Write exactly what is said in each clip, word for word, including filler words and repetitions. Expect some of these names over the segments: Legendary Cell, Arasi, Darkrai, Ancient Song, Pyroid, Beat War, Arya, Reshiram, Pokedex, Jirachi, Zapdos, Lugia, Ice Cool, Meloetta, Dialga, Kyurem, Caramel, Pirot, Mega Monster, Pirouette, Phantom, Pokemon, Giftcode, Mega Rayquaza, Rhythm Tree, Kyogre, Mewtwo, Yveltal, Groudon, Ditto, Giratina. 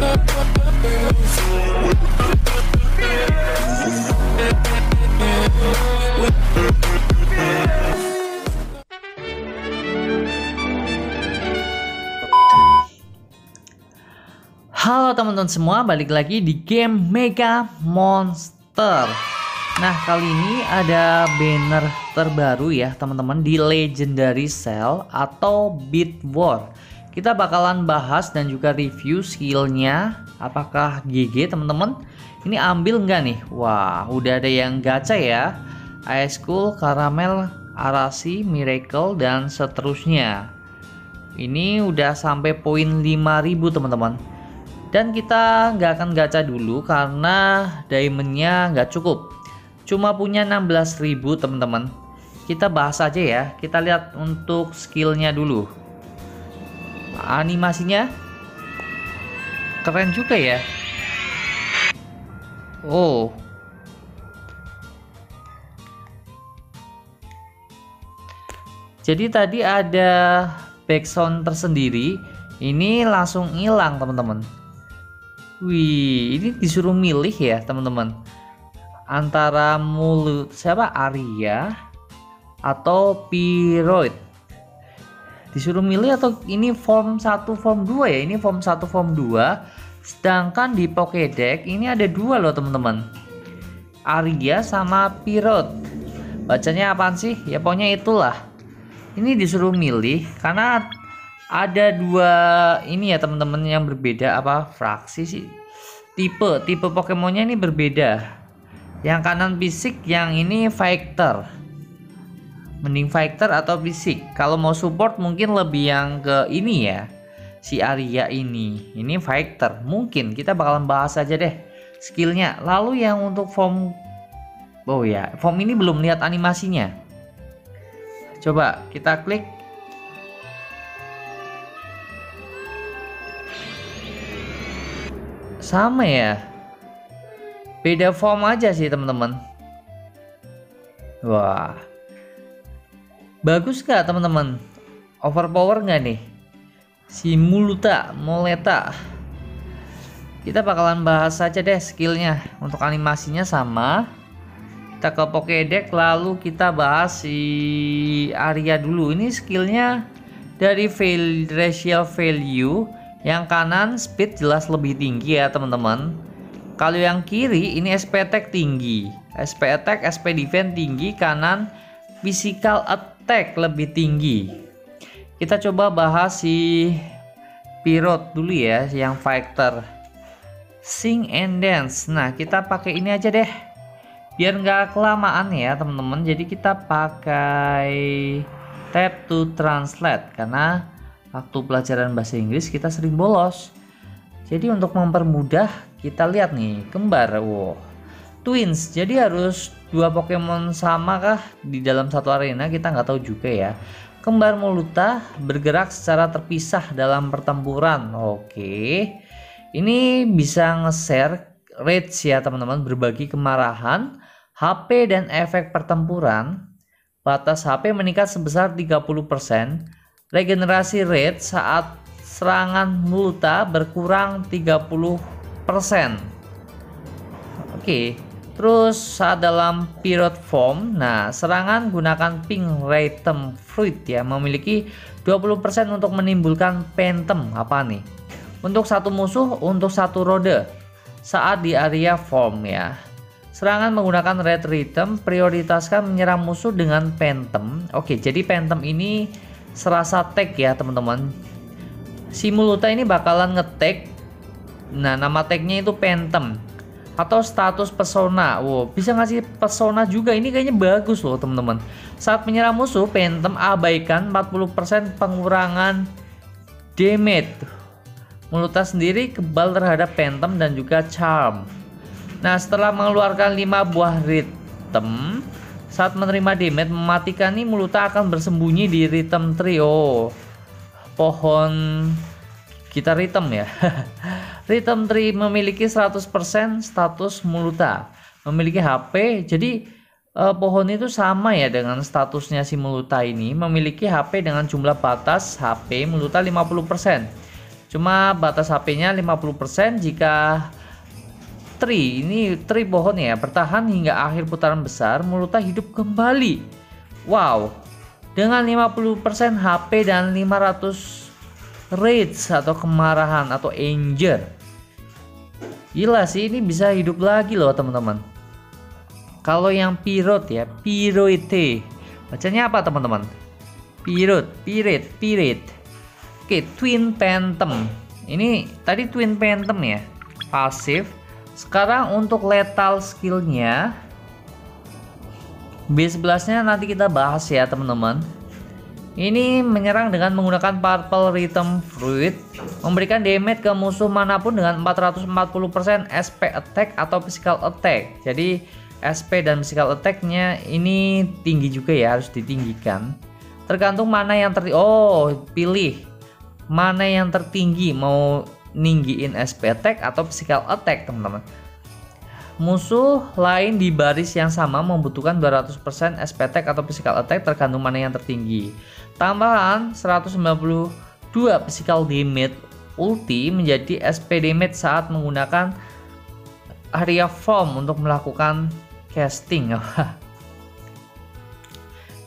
Halo teman-teman semua, balik lagi di game Mega Monster. Nah, kali ini ada banner terbaru ya teman-teman di Legendary Cell atau Beat War. Kita bakalan bahas dan juga review skillnya. Apakah G G teman-teman? Ini ambil nggak nih? Wah, udah ada yang gacha ya. Ice Cool, Caramel, Arasi, Miracle, dan seterusnya. Ini udah sampai poin lima ribu teman-teman. Dan kita nggak akan gacha dulu karena diamondnya nggak cukup. Cuma punya enam belas ribu teman-teman. Kita bahas aja ya. Kita lihat untuk skillnya dulu. Animasinya keren juga ya. Oh. Jadi tadi ada backsound tersendiri. Ini langsung hilang teman-teman. Wih, ini disuruh milih ya teman-teman, antara mulut siapa, Arya atau Pyroid. Disuruh milih atau ini form satu form dua ya. Ini form satu form dua. Sedangkan di Pokedex ini ada dua loh teman-teman, Arya sama Pirot. Bacanya apaan sih? Ya pokoknya itulah. Ini disuruh milih karena ada dua ini ya teman-teman yang berbeda, apa fraksi sih, tipe tipe Pokemonnya ini berbeda. Yang kanan fisik, yang ini fighter. Mending fighter atau fisik. Kalau mau support mungkin lebih yang ke ini ya, si Arya ini. Ini fighter. Mungkin kita bakalan bahas aja deh skillnya. Lalu yang untuk form, oh ya, form ini belum lihat animasinya. Coba kita klik. Sama ya, beda form aja sih teman-teman. Wah, bagus gak teman-teman? Overpower gak nih si Meloetta? Meloetta kita bakalan bahas aja deh skillnya. Untuk animasinya sama. Kita ke Pokedex lalu kita bahas si Arya dulu. Ini skillnya dari ratio value. Yang kanan speed jelas lebih tinggi ya teman-teman. Kalau yang kiri ini S P attack tinggi, S P attack, S P defense tinggi. Kanan physical attack lebih tinggi. Kita coba bahas si Pirot dulu ya, yang fighter. Sing and dance. Nah, kita pakai ini aja deh, biar nggak kelamaan ya teman-teman. Jadi kita pakai tab to translate karena waktu pelajaran bahasa Inggris kita sering bolos. Jadi untuk mempermudah kita lihat nih kembar, wow, twins. Jadi harus dua Pokemon sama kah di dalam satu arena? Kita nggak tahu juga ya. Kembar Meloetta bergerak secara terpisah dalam pertempuran. Oke, ini bisa nge-share rage ya teman-teman, berbagi kemarahan, H P dan efek pertempuran. Batas H P meningkat sebesar tiga puluh persen. Regenerasi rate saat serangan Meloetta berkurang tiga puluh persen. Oke, terus saat dalam Pirot form, nah serangan gunakan Pink Rhythm Fruit ya, memiliki dua puluh persen untuk menimbulkan Phantom. Apa nih? Untuk satu musuh, untuk satu rode. Saat di area form ya, serangan menggunakan Red Rhythm, prioritaskan menyerang musuh dengan Phantom. Oke, jadi Phantom ini serasa tag ya teman-teman. Si Meloetta ini bakalan ngetag. Nah, nama tagnya itu Phantom atau status pesona. Wow, bisa ngasih pesona juga. Ini kayaknya bagus loh teman-teman. Saat menyerang musuh, Phantom abaikan empat puluh persen pengurangan damage. Meloetta sendiri kebal terhadap Phantom dan juga charm. Nah, setelah mengeluarkan lima buah rhythm, saat menerima damage mematikan nih, Meloetta akan bersembunyi di Rhythm Tree. Oh, pohon gitar rhythm ya. Rhythm Tree memiliki seratus persen status Meloetta, memiliki H P. Jadi eh, pohon itu sama ya dengan statusnya si Meloetta ini, memiliki H P dengan jumlah batas H P Meloetta lima puluh persen. Cuma batas H P-nya lima puluh persen jika tree, ini tree pohonnya ya, bertahan hingga akhir putaran besar, Meloetta hidup kembali. Wow. Dengan lima puluh persen H P dan lima ratus rage atau kemarahan atau anger. Gila sih, ini bisa hidup lagi loh teman-teman. Kalau yang Pirot ya, Pirouette. Bacanya apa teman-teman? Pirot, Piret, Piret. Oke, Twin Phantom. Ini tadi Twin Phantom ya, pasif. Sekarang untuk lethal skillnya B sebelas-nya nanti kita bahas ya teman-teman. Ini menyerang dengan menggunakan Purple Rhythm Fruit, memberikan damage ke musuh manapun dengan empat ratus empat puluh persen S P attack atau physical attack. Jadi S P dan physical attack-nya ini tinggi juga ya, harus ditinggikan. Tergantung mana yang ter oh, pilih mana yang tertinggi, mau ninggiin S P attack atau physical attack, teman-teman. Musuh lain di baris yang sama membutuhkan dua ratus persen S P attack atau physical attack, tergantung mana yang tertinggi. Tambahan seratus sembilan puluh dua physical damage ulti menjadi S P damage saat menggunakan Arya form untuk melakukan casting.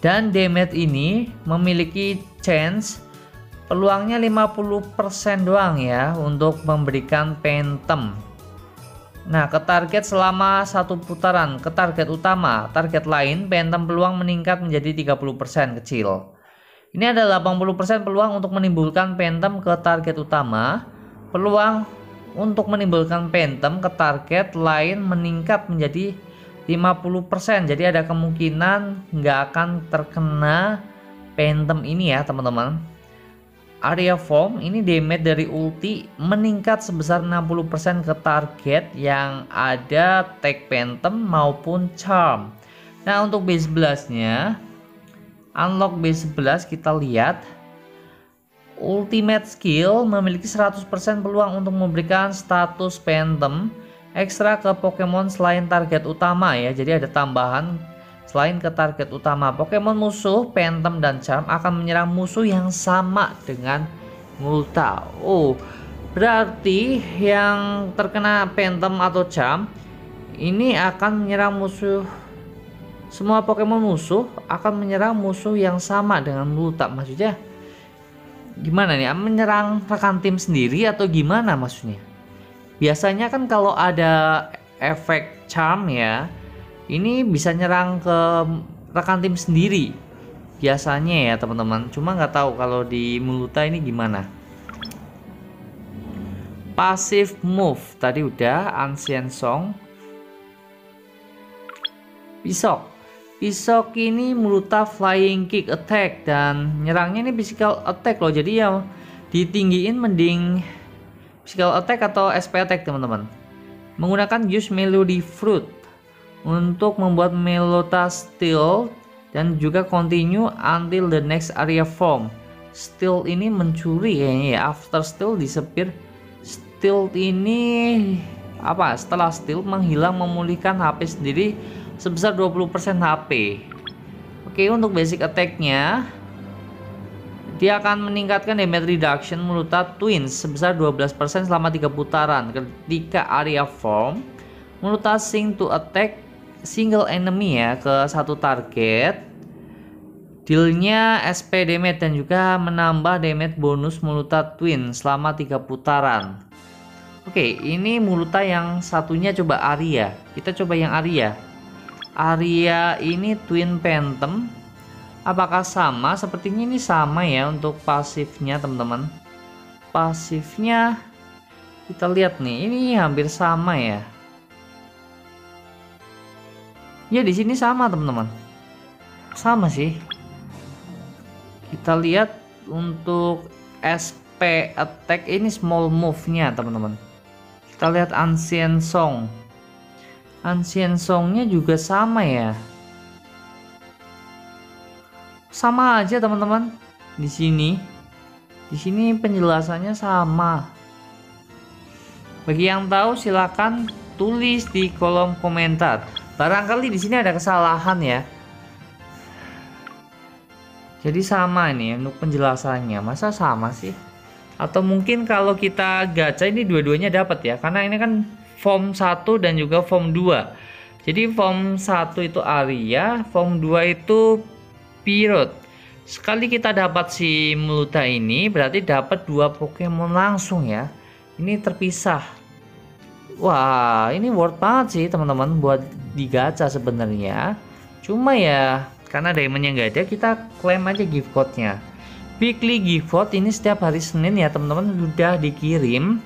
Dan damage ini memiliki chance peluangnya lima puluh persen doang ya untuk memberikan Phantom. Nah, ke target selama satu putaran, ke target utama, target lain, Phantom peluang meningkat menjadi tiga puluh persen kecil. Ini ada delapan puluh persen peluang untuk menimbulkan Phantom ke target utama. Peluang untuk menimbulkan Phantom ke target lain meningkat menjadi lima puluh persen. Jadi ada kemungkinan nggak akan terkena Phantom ini ya, teman-teman. Area form ini damage dari ulti meningkat sebesar enam puluh persen ke target yang ada tag Phantom maupun charm. Nah, untuk B sebelas-nya, unlock B sebelas kita lihat ultimate skill memiliki seratus persen peluang untuk memberikan status Phantom ekstra ke Pokemon selain target utama ya. Jadi ada tambahan selain ke target utama, Pokemon musuh, Phantom, dan Charm akan menyerang musuh yang sama dengan Meloetta. Oh, berarti yang terkena Phantom atau Charm ini akan menyerang musuh. Semua Pokemon musuh akan menyerang musuh yang sama dengan Meloetta. Maksudnya gimana nih? Menyerang rekan tim sendiri atau gimana maksudnya? Biasanya kan kalau ada efek Charm ya, ini bisa nyerang ke rekan tim sendiri biasanya ya teman-teman. Cuma nggak tahu kalau di Meloetta ini gimana. Passive move tadi udah, Ancient Song. Pisok. Pisok ini Meloetta flying kick attack dan nyerangnya ini physical attack loh. Jadi ya ditinggiin mending physical attack atau S P attack teman-teman. Menggunakan use melody fruit untuk membuat Meloetta still dan juga continue until the next area form. Still ini mencuri kayaknya ya, after still disappear. Still ini apa? Setelah still menghilang, memulihkan H P sendiri sebesar dua puluh persen H P. Oke, untuk basic attack-nya dia akan meningkatkan damage reduction Meloetta Twins sebesar dua belas persen selama tiga putaran ketika area form. Meloetta sing to attack single enemy ya ke satu target. Dealnya S P damage dan juga menambah damage bonus Meloetta Twin selama tiga putaran. Oke, ini Meloetta yang satunya coba Arya. Kita coba yang Arya. Arya ini Twin Phantom. Apakah sama? Sepertinya ini sama ya untuk pasifnya teman-teman. Pasifnya kita lihat nih, ini hampir sama ya. Ya, di sini sama teman-teman. Sama sih. Kita lihat untuk S P attack ini small move-nya teman-teman. Kita lihat Ancient Song. Ancient Song-nya juga sama ya. Sama aja teman-teman. Di sini. Di sini penjelasannya sama. Bagi yang tahu silakan tulis di kolom komentar. Barangkali di sini ada kesalahan ya. Jadi sama ini untuk penjelasannya. Masa sama sih? Atau mungkin kalau kita gacha ini dua-duanya dapat ya, karena ini kan form satu dan juga form dua. Jadi form satu itu Arya, form dua itu Pirot. Sekali kita dapat si Meloetta ini berarti dapat dua Pokemon langsung ya. Ini terpisah. Wah, ini worth banget sih teman-teman buat digacha sebenarnya. Cuma ya karena diamondnya nggak ada, kita klaim aja gift code-nya. Weekly gift code ini setiap hari Senin ya teman-teman, sudah dikirim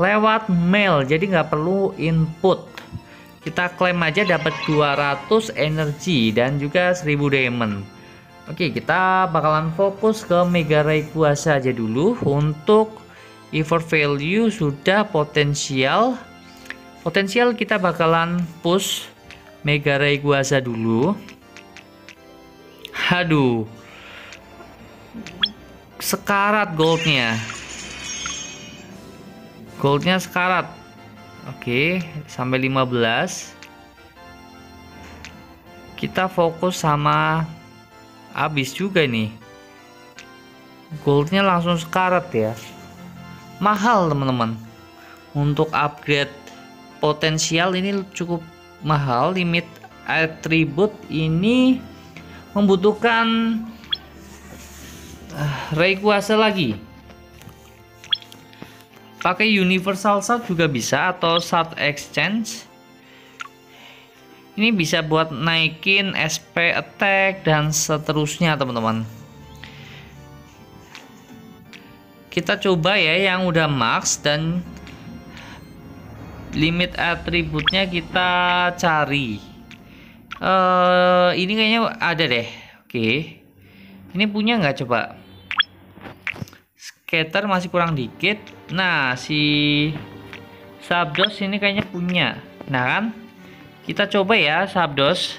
lewat mail, jadi nggak perlu input. Kita klaim aja dapat dua ratus energi dan juga seribu diamond. Oke, kita bakalan fokus ke Mega Rayquaza aja dulu. Untuk effort value sudah potensial. Potensial kita bakalan push Mega Rayquaza dulu. Aduh, sekarat goldnya goldnya sekarat. Oke, sampai lima belas kita fokus sama habis juga nih, goldnya langsung sekarat ya. Mahal teman-teman, untuk upgrade potensial ini cukup mahal. Limit atribut ini membutuhkan Rayquaza lagi. Pakai universal shard juga bisa, atau shard exchange. Ini bisa buat naikin S P attack dan seterusnya teman-teman. Kita coba ya yang udah max, dan limit atributnya kita cari. Uh, ini kayaknya ada deh. Oke, ini punya nggak coba? Scatter masih kurang dikit. Nah, si Zapdos ini kayaknya punya. Nah kan, kita coba ya Zapdos.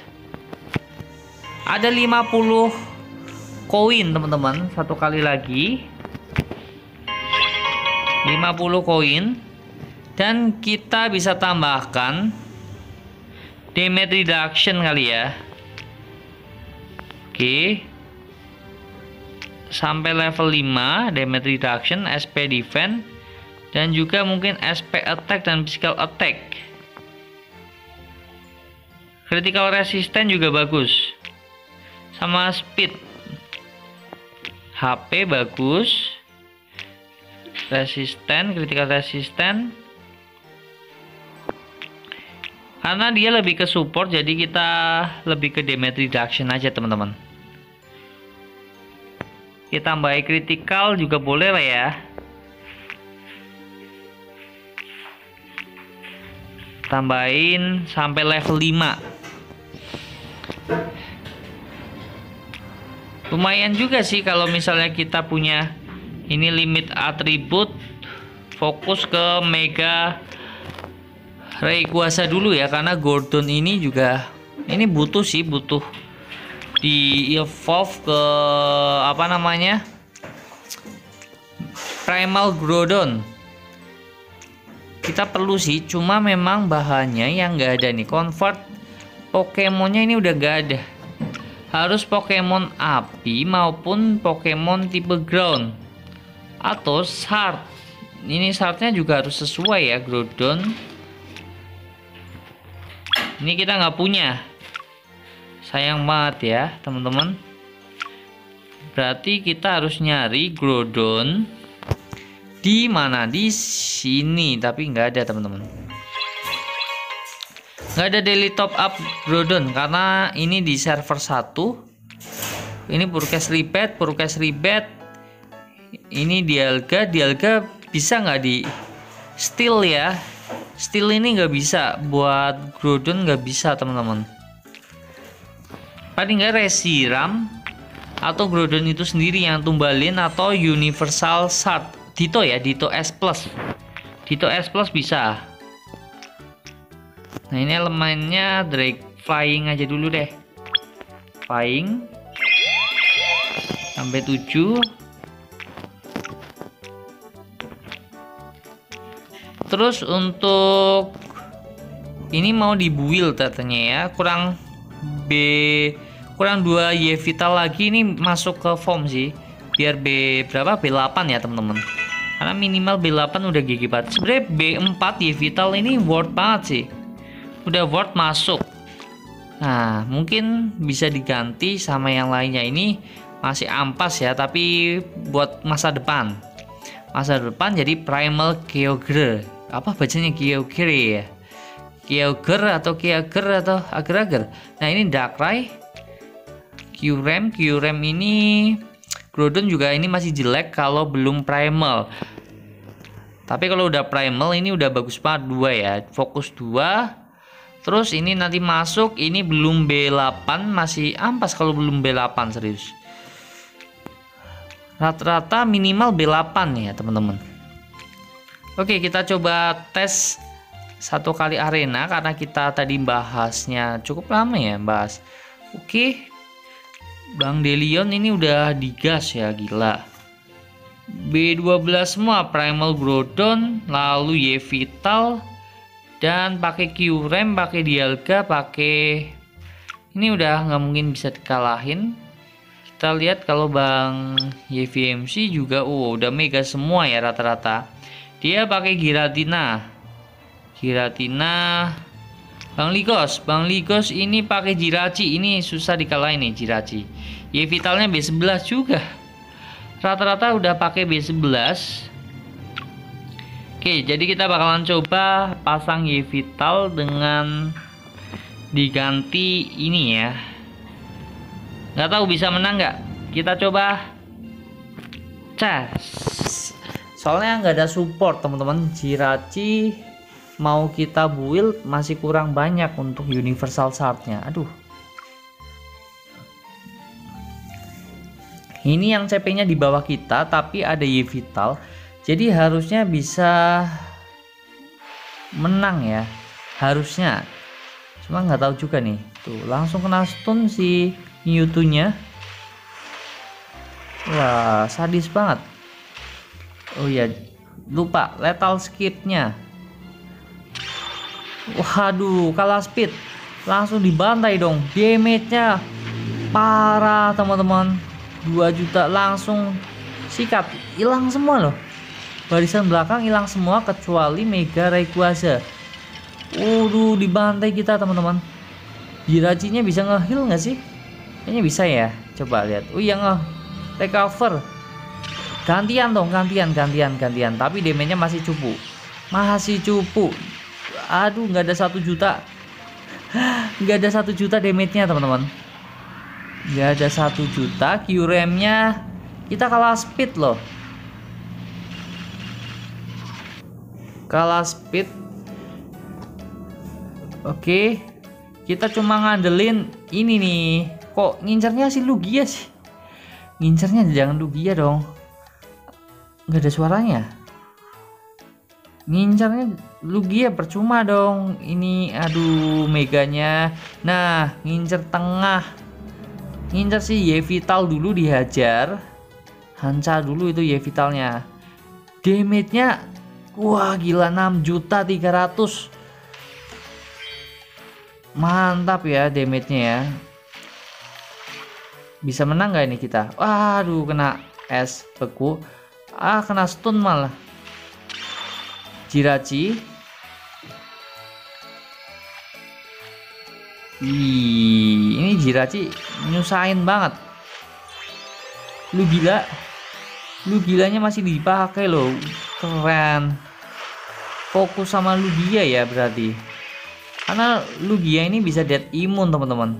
Ada lima puluh koin teman-teman, satu kali lagi lima puluh koin, dan kita bisa tambahkan damage reduction kali ya. Oke, sampai level lima damage reduction, S P defense, dan juga mungkin S P attack dan physical attack. Critical resistance juga bagus, sama speed, H P bagus, resisten, critical resistance, karena dia lebih ke support, jadi kita lebih ke damage reduction aja teman-teman. Kita tambahin critical juga boleh lah ya. Tambahin sampai level lima. Lumayan juga sih kalau misalnya kita punya ini limit atribut. Fokus ke Mega Rayquaza dulu ya, karena Groudon ini juga ini butuh sih, butuh di evolve ke apa namanya, primal Groudon. Kita perlu sih, cuma memang bahannya yang nggak ada nih. Convert Pokemonnya ini udah nggak ada, harus Pokemon api maupun Pokemon tipe ground atau shard. Ini shardnya juga harus sesuai ya. Groudon ini kita nggak punya, sayang banget ya teman-teman. Berarti kita harus nyari Groudon di mana, di sini, tapi nggak ada teman-teman. Nggak ada daily top up Groudon karena ini di server satu. Ini purchase rebate, purchase rebate. Ini Dialga, Dialga bisa nggak di steal ya? Steal ini nggak bisa, buat Groudon nggak bisa teman-teman. Paling nggak Reshiram atau Groudon itu sendiri yang tumbalin, atau universal shard Ditto ya, Ditto S plus, Ditto S plus bisa. Nah ini elemennya drag flying aja dulu deh, flying sampai tujuh. Terus untuk ini mau dibuild katanya ya, kurang B kurang dua Yveltal lagi. Ini masuk ke form sih, biar B berapa, B delapan ya teman-teman. minimal B delapan udah gigi banget. Sebenernya B empat Yveltal ini worth banget sih, udah worth masuk. Nah mungkin bisa diganti sama yang lainnya. Ini masih ampas ya, tapi buat masa depan. Masa depan jadi Primal Kyogre. Apa bacanya, Kyogre ya? Kyogre atau Kyagre atau Agar-Agar. Nah ini Darkrai, Kyurem. Kyurem ini Groudon juga ini masih jelek kalau belum primal. Tapi kalau udah primal ini udah bagus banget, dua ya. Fokus dua. Terus ini nanti masuk, ini belum B delapan, masih ampas kalau belum B delapan serius. Rata-rata minimal B delapan ya teman-teman. Oke, kita coba tes satu kali arena karena kita tadi bahasnya cukup lama ya bahas. Oke, Bang Delion ini udah digas ya, gila. B dua belas semua, Primal Groudon, lalu Yveltal, dan pakai Kyurem, pakai Dialga, pakai ini udah nggak mungkin bisa dikalahin. Kita lihat kalau Bang Y V M C juga oh, udah mega semua ya rata-rata. Dia pakai Giratina. Giratina. Bang Ligos, Bang Ligos ini pakai Jirachi, ini susah dikalahin nih Jirachi. Yveltalnya B sebelas juga. Rata-rata udah pakai B sebelas. Oke, jadi kita bakalan coba pasang Yveltal dengan diganti ini ya. Nggak tahu bisa menang nggak? Kita coba cas. Soalnya nggak ada support teman-teman. Jirachi mau kita build masih kurang banyak untuk universal shardnya. Aduh, ini yang C P nya di bawah kita tapi ada Yveltal, jadi harusnya bisa menang ya, harusnya. Cuma nggak tahu juga nih, tuh langsung kena stun si Mewtwo nya wah sadis banget. Oh ya lupa lethal skip nya Waduh, kalah speed. Langsung dibantai dong. Damage-nya parah, teman-teman. dua juta langsung sikat. Hilang semua loh. Barisan belakang hilang semua kecuali Mega Rayquaza. Waduh, dibantai kita, teman-teman. Jirachi-nya bisa nge-heal nggak sih? Kayaknya bisa ya. Coba lihat. Oh iya, nge-recover. Gantian dong, gantian, gantian, gantian. Tapi damage-nya masih cupu. Masih cupu. Aduh, nggak ada satu juta, nggak ada satu juta damage-nya teman-teman, nggak ada satu juta. Kyurem-nya kita kalah speed loh, kalah speed. Oke, kita cuma ngandelin ini nih. Kok ngincernya si Lugia sih? Ngincernya jangan Lugia dong. Nggak ada suaranya. Ngincarnya Lugia percuma dong. Ini aduh meganya. Nah ngincer tengah. Ngincer si Yveltal dulu, dihajar. Hanca dulu itu Yveltalnya. Damage nya wah gila, enam juta tiga ratus. Mantap ya damage nya ya. Bisa menang gak ini kita? Waduh kena es beku. Ah kena stun malah Jirachi. Ih, ini Jirachi nyusahin banget. Lu gila. Lu gilanya masih dipakai loh. Keren. Fokus sama Lugia ya berarti. Karena Lugia ini bisa dead imun, teman-teman.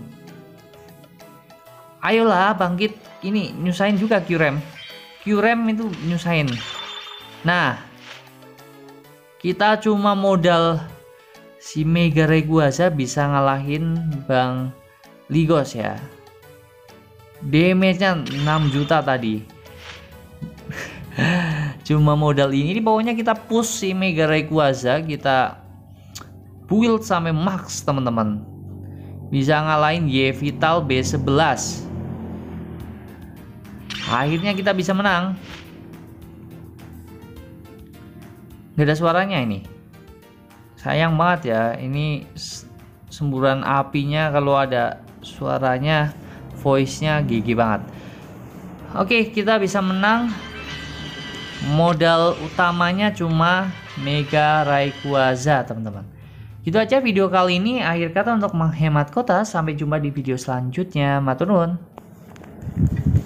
Ayolah bangkit. Ini nyusahin juga Kyurem. Kyurem itu nyusahin. Nah, kita cuma modal si Mega Rayquaza bisa ngalahin Bang Ligos ya. Damage-nya enam juta tadi. Cuma modal ini. Ini pokoknya kita push si Mega Rayquaza, kita build sampai max teman-teman. Bisa ngalahin Yveltal B sebelas. Akhirnya kita bisa menang. Gak ada suaranya ini, sayang banget ya. Ini semburan apinya kalau ada suaranya, voice nya gigi banget. Oke, kita bisa menang. modal utamanya cuma Mega Rayquaza, teman-teman. Gitu aja video kali ini. Akhir kata untuk menghemat kota. Sampai jumpa di video selanjutnya. Matur nuwun.